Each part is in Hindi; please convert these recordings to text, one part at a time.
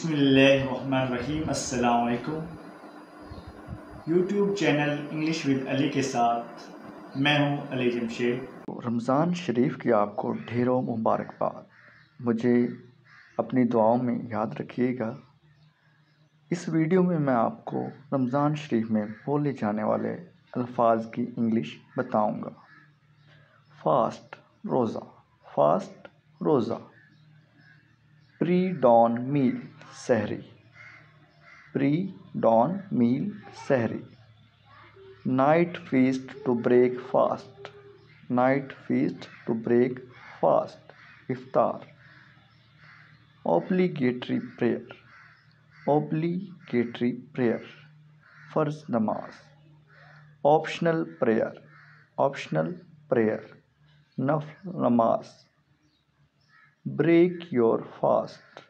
बिस्मिल्लाहिर्रहमानिर्रहीम। अस्सलाम वालेकुम। YouTube channel English with Ali के साथ मैं हूं अली जमशेद। रमज़ान शरीफ की आपको ढेरों मुबारकबाद। मुझे अपनी दुआओं में याद रखिएगा। इस वीडियो में मैं आपको रमज़ान शरीफ में बोले जाने वाले अल्फाज की इंग्लिश बताऊंगा। फास्ट रोज़ा, फास्ट रोज़ा। प्री डॉन मील सहरी, प्री डॉन मील सहरी। Night feast to break fast, night feast to break fast. इफ्तार। Obligatory prayer, obligatory prayer. फ़र्ज नमाज। Optional prayer, optional prayer. नफल नमाज। Break your fast,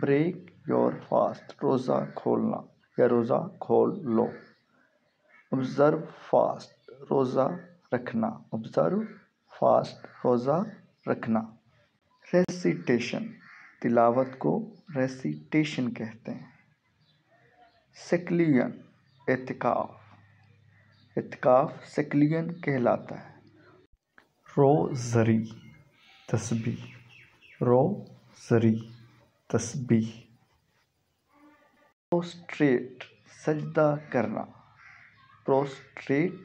break your fast. रोज़ा खोलना या रोज़ा खोल लो। ऑब्ज़र्व फास्ट, रोज़ा रखना। ऑब्ज़र्व फास्ट, रोज़ा रखना। रेसिटेशन, तिलावत को रेसिटेशन कहते हैं। सेक्लियन, एतिकाफ, एतिकाफ सेक्लियन कहलाता है। रोज़री, तस्बी, रोज़री तस्बी। प्रोस्ट्रेट सजदा करना, प्रोस्ट्रेट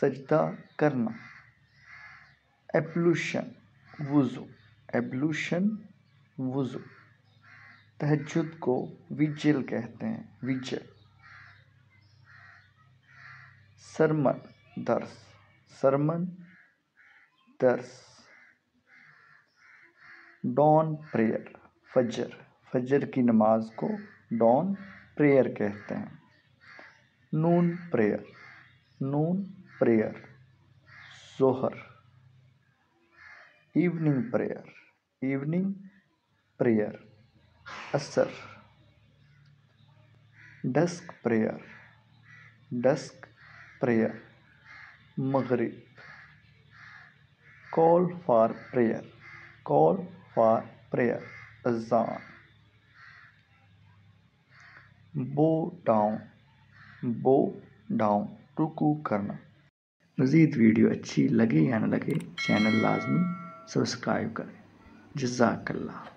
सजदा करना। एब्लूशन वुज़ू, एब्लूशन वुज़ू। तहज्जुद को विजिल कहते हैं, विजिल। सरमन दर्स, सरमन दर्स। डॉन प्रेयर, फजर। फजर की नमाज को डॉन प्रेयर कहते हैं। Noon prayer, noon prayer. ज़ोहर। Evening prayer, evening prayer. असर। Dusk prayer, dusk prayer. मगरिब। Call for prayer, call for prayer. अजान। बो डाउन, बो डाउन। रुकू करना। मज़ीद वीडियो अच्छी लगे या न लगे, चैनल लाजमी सब्सक्राइब करें। जज़ाकल्लाह।